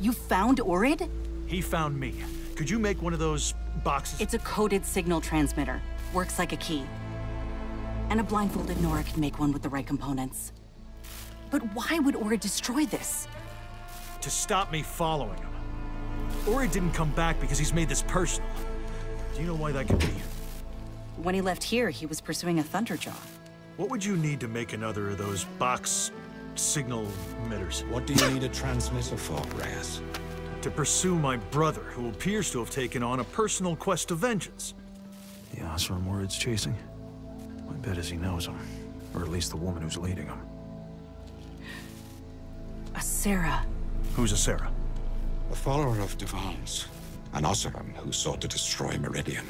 You found Orid? He found me. Could you make one of those boxes? It's a coded signal transmitter. Works like a key. And a blindfolded Nora can make one with the right components. But why would Orid destroy this? To stop me following him. Orid didn't come back because he's made this personal. Do you know why that could be? When he left here, he was pursuing a Thunderjaw. What would you need to make another of those box signal emitters? What do you need a transmitter for, Ryas? To pursue my brother, who appears to have taken on a personal quest of vengeance. The Osram Orid's chasing? My bet is he knows him. Or at least the woman who's leading him. Asera. Who's Asera? A follower of Devans. An Osram who sought to destroy Meridian.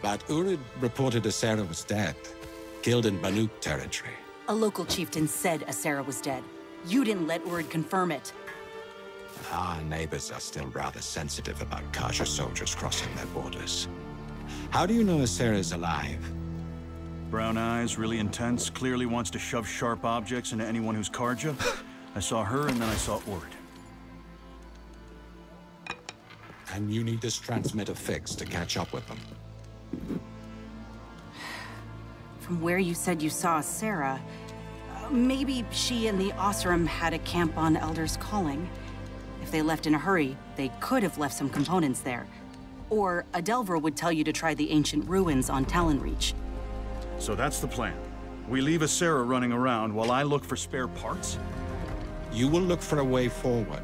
But Urid reported Asera was dead. Killed in Banuk territory. A local chieftain said Asera was dead. You didn't let Urid confirm it. Our neighbors are still rather sensitive about Karja soldiers crossing their borders. How do you know Asera's alive? Brown eyes, really intense, clearly wants to shove sharp objects into anyone who's Karja. I saw her and then I saw Orid. And you need this transmitter fix to catch up with them. From where you said you saw Sarah, maybe she and the Osram had a camp on Elder's Calling. If they left in a hurry, they could have left some components there. Or a Delver would tell you to try the ancient ruins on Talon Reach. So that's the plan. We leave Asera running around while I look for spare parts? You will look for a way forward.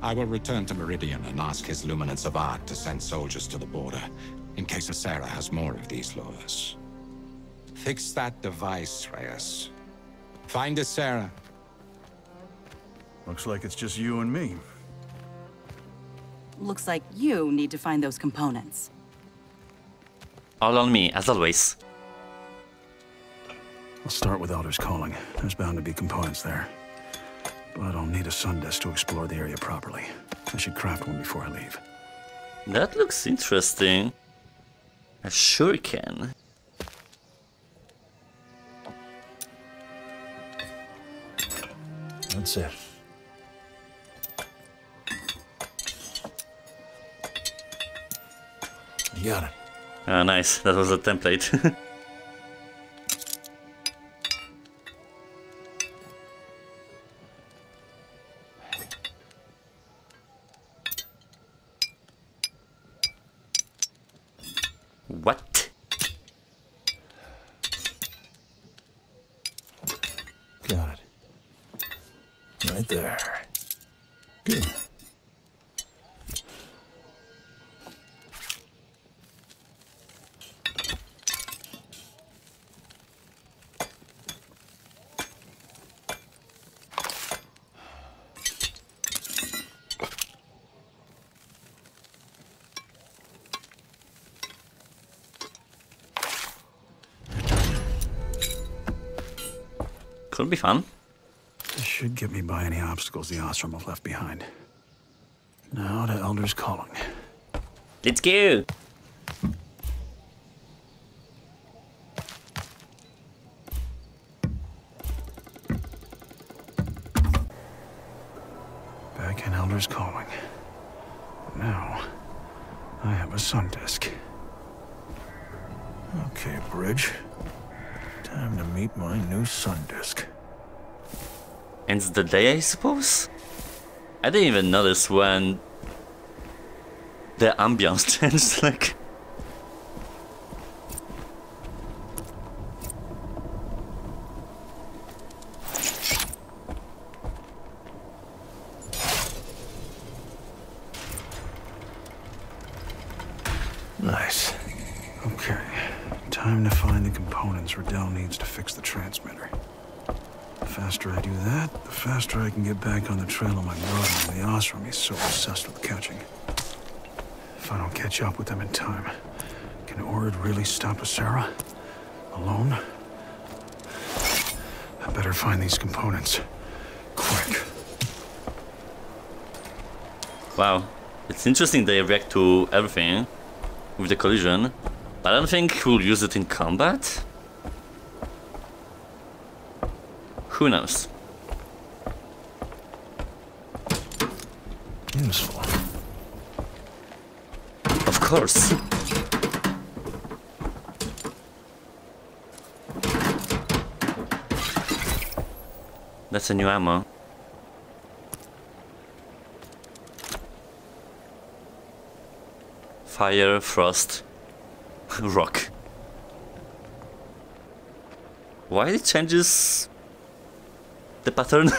I will return to Meridian and ask his Luminance of Art to send soldiers to the border, in case Asera has more of these lures. Fix that device, Ryas. Find Asera. Looks like it's just you and me. Looks like you need to find those components. All on me, as always. I'll start with Elder's Calling. There's bound to be components there. But I'll need a sun disk to explore the area properly. I should craft one before I leave. That looks interesting. I sure can. That's it. You got it. Ah, nice. That was a template. What? Got it. Right there. Good. Could be fun. This should get me by any obstacles the Osram have left behind. Now to Elder's Calling. Let's go! Back in Elder's Calling. Now, I have a sun disk. Okay, Bridge. Time to meet my new sun disk. Ends the day, I suppose? I didn't even notice when the ambience changed, like... Nice. Okay. Time to find the components Riddell needs to fix the transmitter. The faster I do that, the faster I can get back on the trail of my brother and the Osram he's so obsessed with catching. If I don't catch up with them in time, can Orid really stop Asera? Alone? I better find these components. Quick. Wow. It's interesting they react to everything with the collision. I don't think we'll use it in combat. Who knows? useful. Of course. That's a new ammo. Fire, frost, rock. Why it changes the pattern?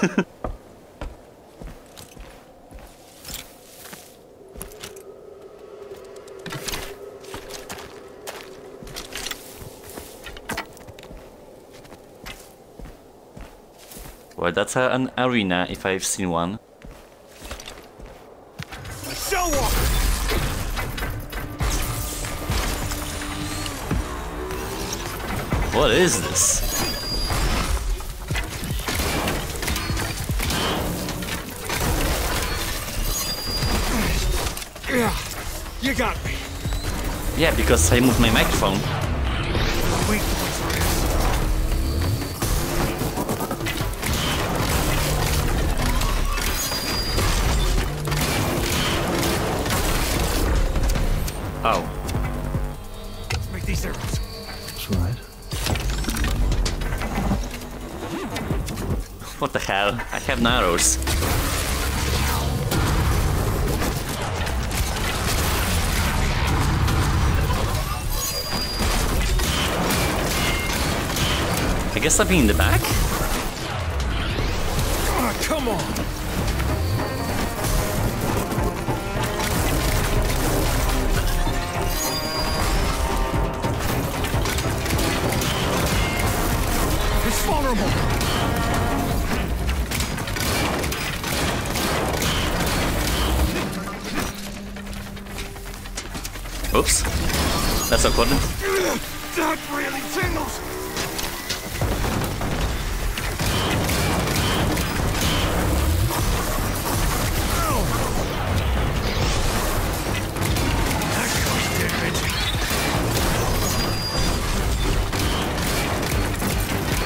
Well, that's an arena if I've seen one. What is this? You got me. Yeah, because I moved my microphone. Wait. Oh. Let's make these arrows. That's right. What the hell? I have no arrows. I guess I'll be in the back? Oh, come on! It's vulnerable! Oops. That's awkward. That really tingles!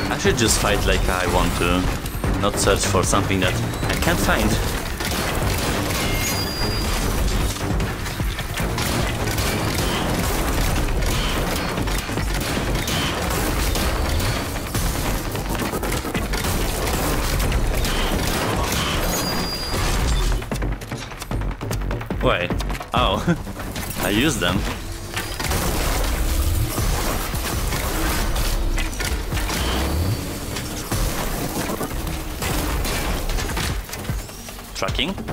I should just fight like I want to, not search for something that I can't find. Wait, oh, I used them. Tracking. Shields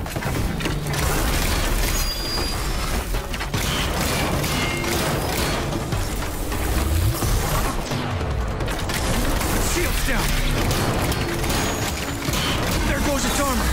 down. There goes its armor.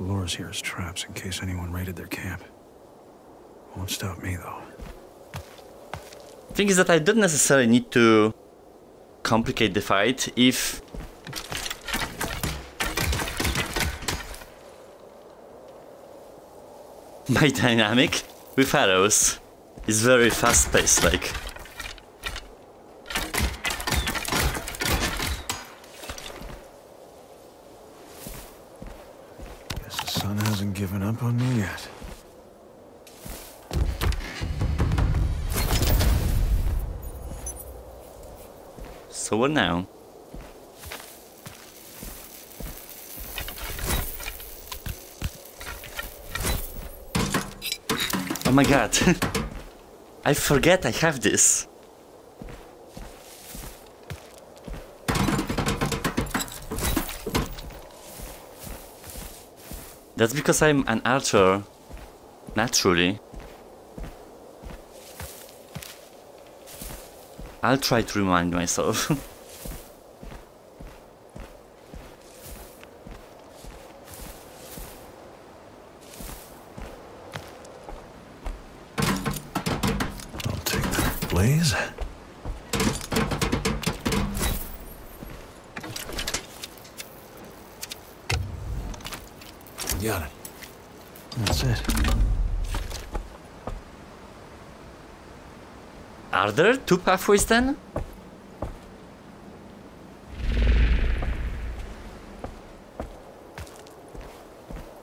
Laura's here as traps in case anyone raided their camp. Won't stop me though. Thing is that I don't necessarily need to complicate the fight if my dynamic with arrows is very fast paced like. Given up on me yet. So what now? Oh my god. I forget I have this. That's because I'm an archer, naturally. I'll try to remind myself. please. Got it. That's it. Are there two pathways then?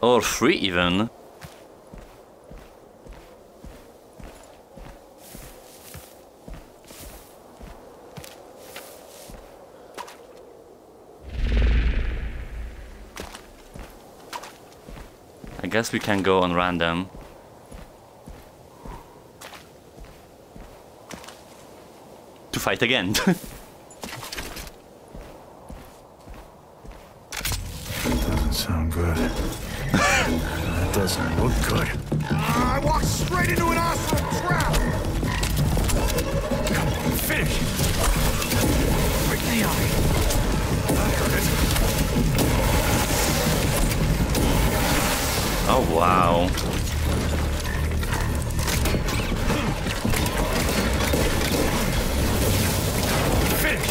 Or three even? I guess we can go on random. To fight again. Doesn't sound good. That doesn't look good. I walked straight into an awesome trap! Come on, finish! Break the eye! I heard it. Oh, wow. Finish.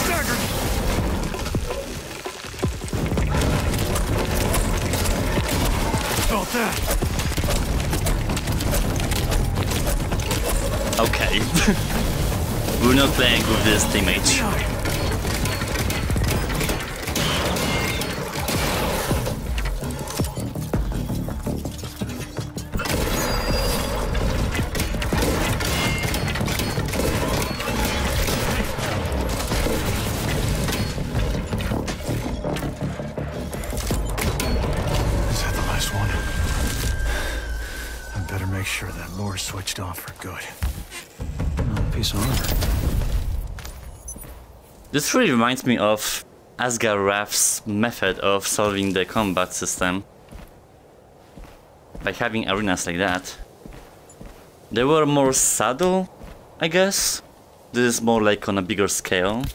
Stagger. Felt that. Okay. We're not playing with this teammate. Is that the last one? I better make sure that lure switched off for good. Oh, piece of armor. This really reminds me of Asgarav's method of solving the combat system by having arenas like that. They were more subtle, I guess. This is more like on a bigger scale.